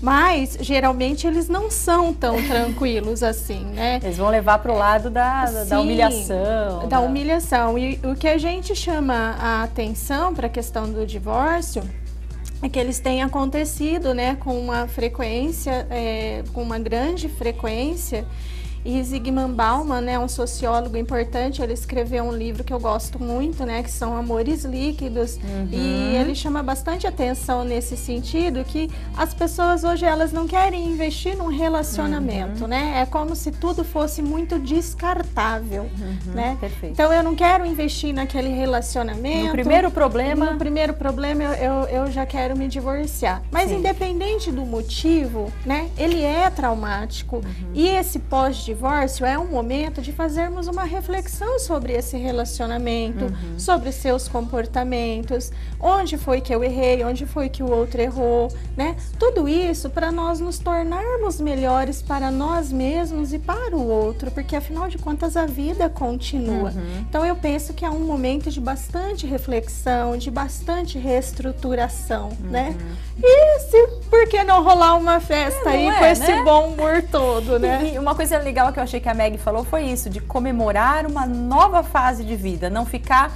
Mas, geralmente, eles não são tão tranquilos assim, né? Eles vão levar pro lado da humilhação. Da humilhação. E o que a gente chama a atenção para a questão do divórcio é que eles têm acontecido, né, com uma frequência, com uma grande frequência. E Zygmunt Bauman, né, um sociólogo importante, ele escreveu um livro que eu gosto muito, né, que são Amores Líquidos. E ele chama bastante atenção nesse sentido, que as pessoas hoje, elas não querem investir num relacionamento, né? É como se tudo fosse muito descartável, né? Perfeito. Então eu não quero investir naquele relacionamento. No primeiro problema eu já quero me divorciar. Mas independente do motivo, né, ele é traumático. E esse pós-divórcio divórcio é um momento de fazermos uma reflexão sobre esse relacionamento, sobre seus comportamentos, onde foi que eu errei, onde foi que o outro errou, né? Tudo isso para nós nos tornarmos melhores para nós mesmos e para o outro, porque afinal de contas a vida continua. Então eu penso que é um momento de bastante reflexão, de bastante reestruturação, né? E se, por que não rolar uma festa com esse bom humor todo, né? E uma coisa legal que eu achei que a Maggie falou foi isso, de comemorar uma nova fase de vida, não ficar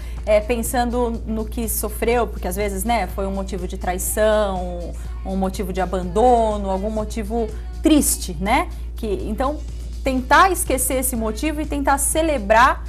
pensando no que sofreu, porque às vezes, né, foi um motivo de traição, um motivo de abandono, algum motivo triste, né? Que, então, tentar esquecer esse motivo e tentar celebrar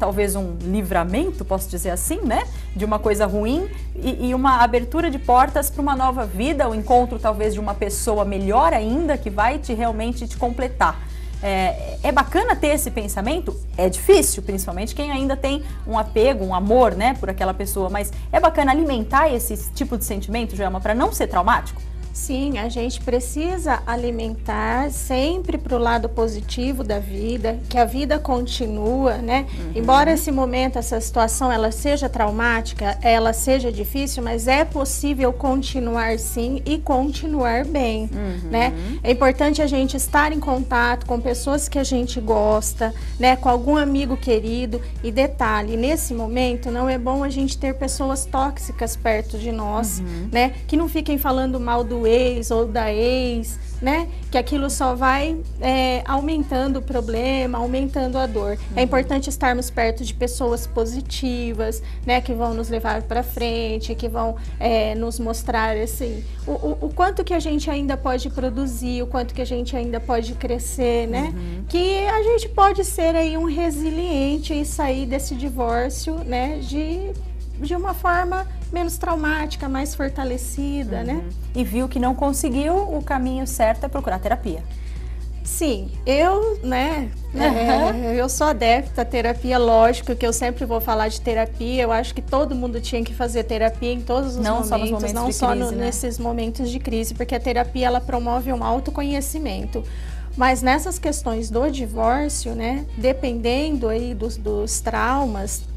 talvez um livramento, posso dizer assim, né? De uma coisa ruim e uma abertura de portas para uma nova vida, o encontro talvez de uma pessoa melhor ainda que vai realmente te completar. É bacana ter esse pensamento? É difícil, principalmente quem ainda tem um apego, um amor, né, por aquela pessoa, mas é bacana alimentar esse tipo de sentimento, Joelma, para não ser traumático? Sim, a gente precisa alimentar sempre para o lado positivo da vida, que a vida continua, né? Embora esse momento, essa situação, ela seja traumática, ela seja difícil, mas é possível continuar sim e continuar bem, né? É importante a gente estar em contato com pessoas que a gente gosta, né? Com algum amigo querido. E detalhe, nesse momento não é bom a gente ter pessoas tóxicas perto de nós, né? Que não fiquem falando mal do ex ou da ex, né? Que aquilo só vai aumentando o problema, aumentando a dor. É importante estarmos perto de pessoas positivas, né? Que vão nos levar para frente, que vão nos mostrar assim, o quanto que a gente ainda pode produzir, o quanto que a gente ainda pode crescer, né? Que a gente pode ser aí um resiliente e sair desse divórcio, né? De uma forma menos traumática, mais fortalecida, né? E viu que não conseguiu, o caminho certo é procurar terapia. Sim, eu, né, eu sou adepta à terapia, lógico que eu sempre vou falar de terapia, eu acho que todo mundo tinha que fazer terapia em todos os momentos, não só nesses momentos de crise, porque a terapia, ela promove um autoconhecimento. Mas nessas questões do divórcio, né, dependendo aí dos traumas,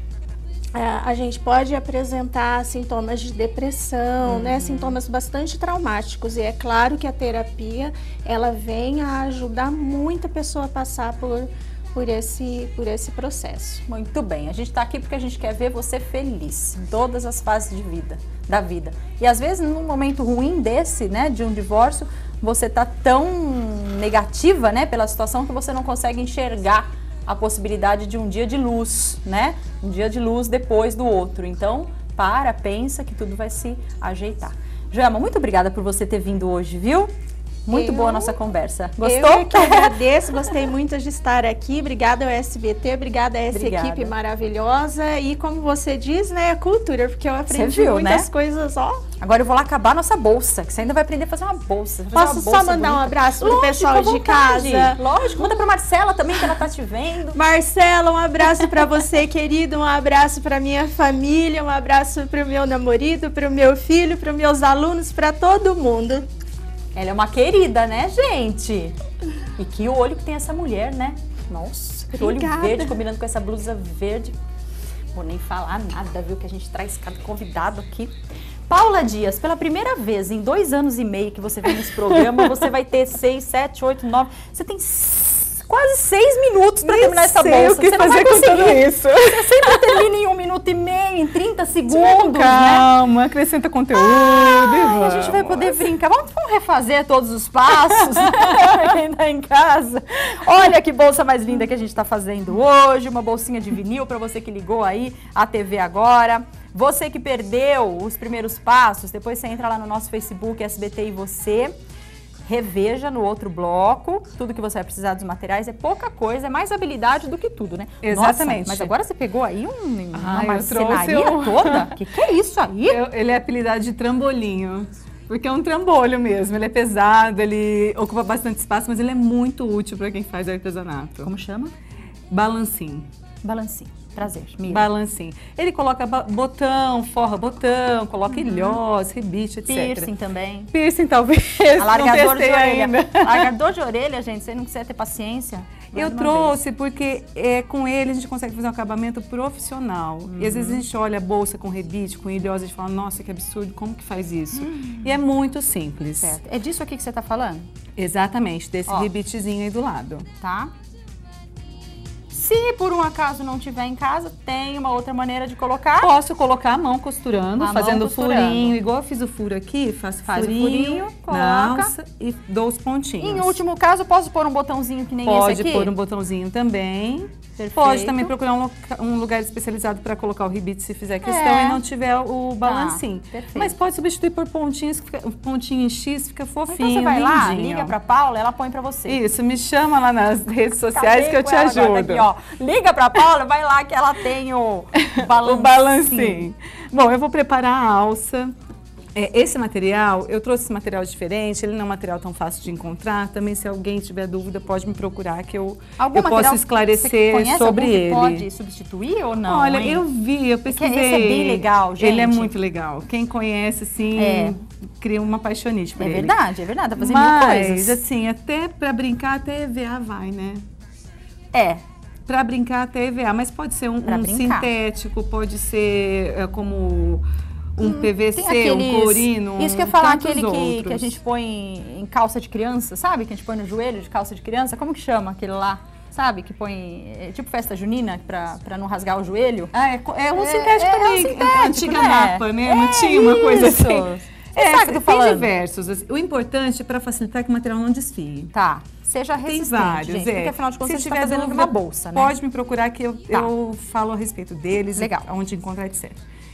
a gente pode apresentar sintomas de depressão, né? Sintomas bastante traumáticos. E é claro que a terapia, ela vem a ajudar muita pessoa a passar por esse processo. Muito bem, a gente está aqui porque a gente quer ver você feliz em todas as fases de vida, da vida. E às vezes num momento ruim desse, né, de um divórcio, você tá tão negativa, né, pela situação que você não consegue enxergar a possibilidade de um dia de luz, né? Um dia de luz depois do outro. Então, pensa que tudo vai se ajeitar. Joelma, muito obrigada por você ter vindo hoje, viu? Muito boa a nossa conversa. Gostou? Eu que agradeço, gostei muito de estar aqui. Obrigada ao SBT, obrigada a essa equipe maravilhosa. E como você diz, né, é cultura, porque eu aprendi muitas coisas, ó. Agora eu vou lá acabar a nossa bolsa, que você ainda vai aprender a fazer uma bolsa. Posso só mandar um abraço pro pessoal de casa? Lógico, manda pra Marcela também, que ela tá te vendo. Marcela, um abraço pra você, querido, um abraço pra minha família, um abraço pro meu namorado, pro meu filho, pros meus alunos, pra todo mundo. Ela é uma querida, né, gente? E que olho que tem essa mulher, né? Nossa, que olho verde combinando com essa blusa verde. Vou nem falar nada, viu? Que a gente traz cada convidado aqui. Paula Dias, pela primeira vez em 2 anos e meio que você vem nesse programa, você vai ter 6, 7, 8, 9... Você tem quase 6 minutos para terminar essa bolsa. O que você fazer com tudo isso? Você sempre termina em 1,5 minuto, em 30 segundos, calma, né? Acrescenta conteúdo. E a gente vai poder brincar. Vamos refazer todos os passos, né? Quem tá em casa. Olha que bolsa mais linda que a gente está fazendo hoje. Uma bolsinha de vinil para você que ligou aí a TV agora. Você que perdeu os primeiros passos, depois você entra lá no nosso Facebook, SBT e você. Reveja no outro bloco, tudo que você vai precisar dos materiais, é pouca coisa, é mais habilidade do que tudo, né? Exatamente. Nossa, mas agora você pegou aí uma marcenaria toda? Que é isso aí? Ele é apelidado de trambolinho, porque é um trambolho mesmo, ele é pesado, ele ocupa bastante espaço, mas ele é muito útil para quem faz artesanato. Como chama? Balancinho. Balancinho. Prazer, Miriam. Balancim. Ele coloca botão, forra botão, coloca ilhós, rebite, etc. Piercing também. Piercing talvez. Alargador de orelha. Alargador de orelha, gente, você não quiser ter paciência. Eu trouxe porque com ele a gente consegue fazer um acabamento profissional. E às vezes a gente olha a bolsa com rebite, com ilhós, e a gente fala, nossa, que absurdo, como que faz isso? E é muito simples. Certo. É disso aqui que você está falando? Exatamente, desse rebitezinho aí do lado. Tá? Se por um acaso não tiver em casa, tem uma outra maneira de colocar? Posso colocar a mão costurando, fazendo furinho. Igual eu fiz o furo aqui, faço furinho, coloca e dou os pontinhos. Em último caso, posso pôr um botãozinho que nem esse aqui? Pode pôr um botãozinho também. Perfeito. Pode também procurar um lugar especializado para colocar o ribite se fizer questão e não tiver o balancinho. Mas pode substituir por pontinhos, pontinho em X, fica fofinho, então você vai lá, liga pra Paula, ela põe pra você. Isso, me chama lá nas redes sociais que eu te ajudo. Aqui, ó. Liga pra Paula, vai lá que ela tem o balancinho. O balancinho. Bom, eu vou preparar a alça. Esse material, eu trouxe esse material diferente, ele não é um material tão fácil de encontrar. Também, se alguém tiver dúvida, pode me procurar que eu posso esclarecer sobre ele. Pode substituir ou não? Olha, hein? Eu vi, eu pesquisei. Esse é bem legal, gente. Ele é muito legal. Quem conhece, assim, cria uma apaixonite por ele. É verdade, tá fazendo mil coisas. Mas, assim, até pra brincar, até EVA vai, né? É. Pra brincar, até EVA, mas pode ser um sintético, pode ser como... um PVC, aqueles, um corino, isso que eu ia falar, aquele que a gente põe em calça de criança, sabe? Que a gente põe no joelho de calça de criança, como que chama aquele lá? Sabe, que põe, tipo festa junina, pra não rasgar o joelho. Ah, é um sintético também. É antiga mapa, né? Não tinha uma coisa assim. Sabe que eu falando? Tem diversos. O importante é pra facilitar que o material não desfie. Tá. Seja resistente, tem vários, gente, porque afinal de contas se a gente está fazendo uma bolsa, né? Pode me procurar que eu falo a respeito deles, onde encontrar, etc.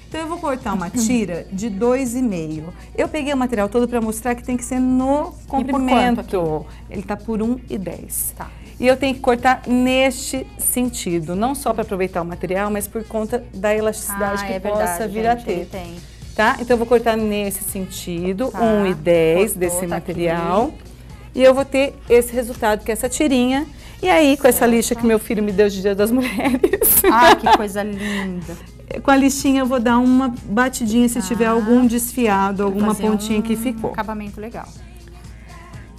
Então eu vou cortar uma tira de 2,5. Eu peguei o material todo para mostrar que tem que ser no comprimento. Ele tá por 1,10. Tá. E eu tenho que cortar neste sentido, não só para aproveitar o material, mas por conta da elasticidade que possa vir a ter. Tem. Tá? Então eu vou cortar nesse sentido, 1,10 desse material. Aqui. E eu vou ter esse resultado, que é essa tirinha. E aí, com essa lixa que meu filho me deu de Dia das Mulheres. Ah, que coisa linda. Com a lixinha eu vou dar uma batidinha se tiver algum desfiado, alguma pontinha que ficou. Acabamento legal.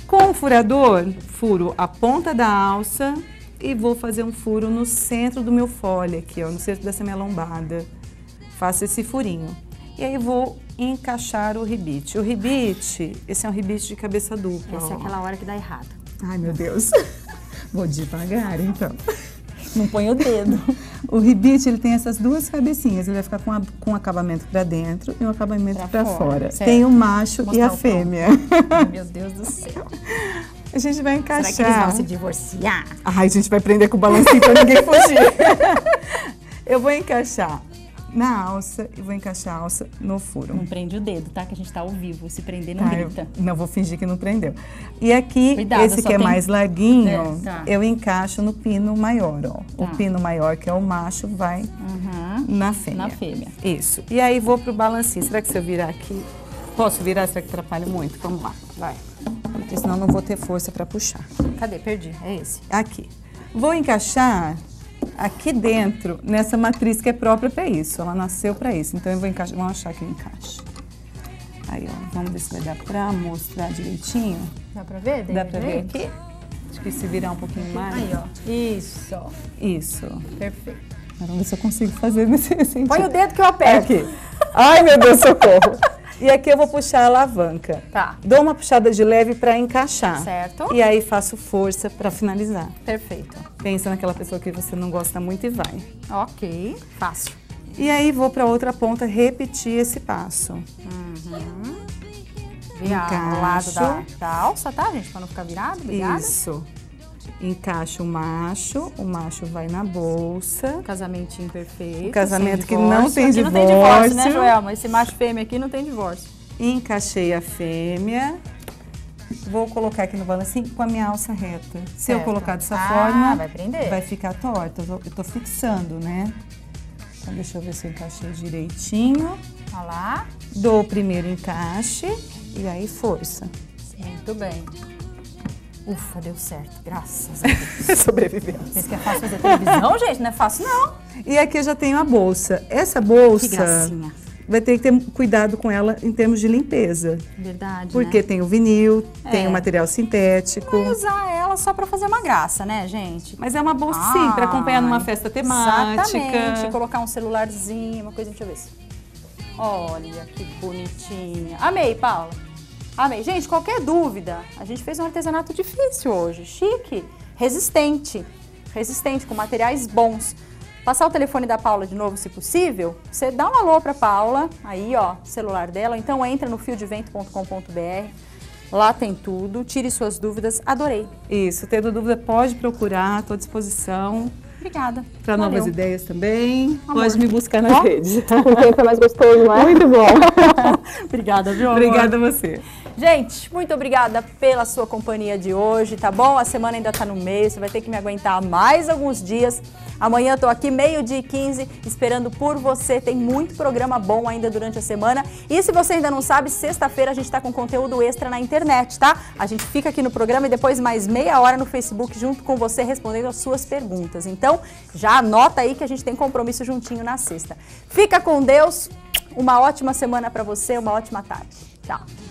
Com o furador, furo a ponta da alça e vou fazer um furo no centro do meu fole aqui, ó, no centro dessa minha lombada. Faço esse furinho. E aí vou encaixar o ribite. O ribite, esse é um ribite de cabeça dupla. Essa é aquela hora que dá errado. Ai, meu Deus. Vou devagar, então. Não põe o dedo. O ribite, ele tem essas duas cabecinhas. Ele vai ficar com um acabamento pra dentro e um acabamento pra fora. Certo. Tem o macho e a fêmea. Meu Deus do céu. A gente vai encaixar. Será que eles vão se divorciar? Ai, a gente vai prender com o balancinho pra ninguém fugir. Eu vou encaixar na alça e vou encaixar a alça no furo. Não prende o dedo, tá? Que a gente tá ao vivo. Se prender, não grita. Não, vou fingir que não prendeu. E aqui, cuidado, esse que é mais larguinho, eu encaixo no pino maior, ó. O pino maior, que é o macho, vai na fêmea. Na fêmea. Isso. E aí vou pro balancinho. Será que se eu virar aqui... Posso virar? Será que atrapalha muito? Vamos lá, vai. Porque senão não vou ter força pra puxar. Cadê? Perdi. É esse. Aqui. Vou encaixar... aqui dentro, nessa matriz que é própria para isso, ela nasceu para isso. Então eu vou encaixar, vamos achar que eu encaixo. Aí, ó, vamos ver se vai dar para mostrar direitinho. Dá para ver? Dá para ver aqui? Acho que se virar um pouquinho mais. Aí, ó. Isso. Isso. Perfeito. Vamos ver se eu consigo fazer nesse sentido. Põe o dedo que eu aperto. Aqui. Ai, meu Deus, socorro. E aqui eu vou puxar a alavanca. Tá. Dou uma puxada de leve para encaixar. Certo. E aí faço força para finalizar. Perfeito. Pensa naquela pessoa que você não gosta muito e vai. Ok. Fácil. E aí vou para outra ponta repetir esse passo. Virar o lado da alça, tá, gente? Para não ficar virado, obrigada. Isso. Encaixo o macho vai na bolsa. Casamentinho perfeito. Um casamento que não tem divórcio. Aqui não tem divórcio, né, Joelma? Esse macho fêmea aqui não tem divórcio. Encaixei a fêmea. Vou colocar aqui no balancinho com a minha alça reta. Se eu colocar dessa forma, vai prender. Vai ficar torta. Eu tô fixando, né? Então, deixa eu ver se eu encaixei direitinho. Olha lá. Dou o primeiro encaixe e aí força. Muito bem. Ufa, deu certo, graças a Deus. Sobrevivemos. Vocês que é fácil fazer televisão, gente? Não é fácil, não. E aqui eu já tenho a bolsa. Essa bolsa... Que gracinha. Vai ter que ter cuidado com ela em termos de limpeza. Verdade, porque né? Tem o vinil, tem o material sintético. Vai usar ela só para fazer uma graça, né, gente? Mas é uma bolsa, sim, para acompanhar numa festa temática. Exatamente, colocar um celularzinho, uma coisa, deixa eu ver se... Olha, que bonitinha. Amei, Paula. Amei. Gente, qualquer dúvida, a gente fez um artesanato difícil hoje, chique, resistente. Resistente, com materiais bons. Passar o telefone da Paula de novo, se possível, você dá um alô pra Paula, aí ó, celular dela, então entra no Vento.com.br, lá tem tudo, tire suas dúvidas, adorei. Isso, tendo dúvida pode procurar, estou à disposição. Obrigada. Para novas ideias também, amor. Pode me buscar na rede. O tempo é mais gostoso, não é? Muito bom. Obrigada, viu, amor? Obrigada a você. Gente, muito obrigada pela sua companhia de hoje, tá bom? A semana ainda tá no meio, você vai ter que me aguentar mais alguns dias. Amanhã eu tô aqui, 12h15, esperando por você. Tem muito programa bom ainda durante a semana. E se você ainda não sabe, sexta-feira a gente tá com conteúdo extra na internet, tá? A gente fica aqui no programa e depois mais meia hora no Facebook junto com você respondendo as suas perguntas. Então, já anota aí que a gente tem compromisso juntinho na sexta. Fica com Deus, uma ótima semana pra você, uma ótima tarde. Tchau.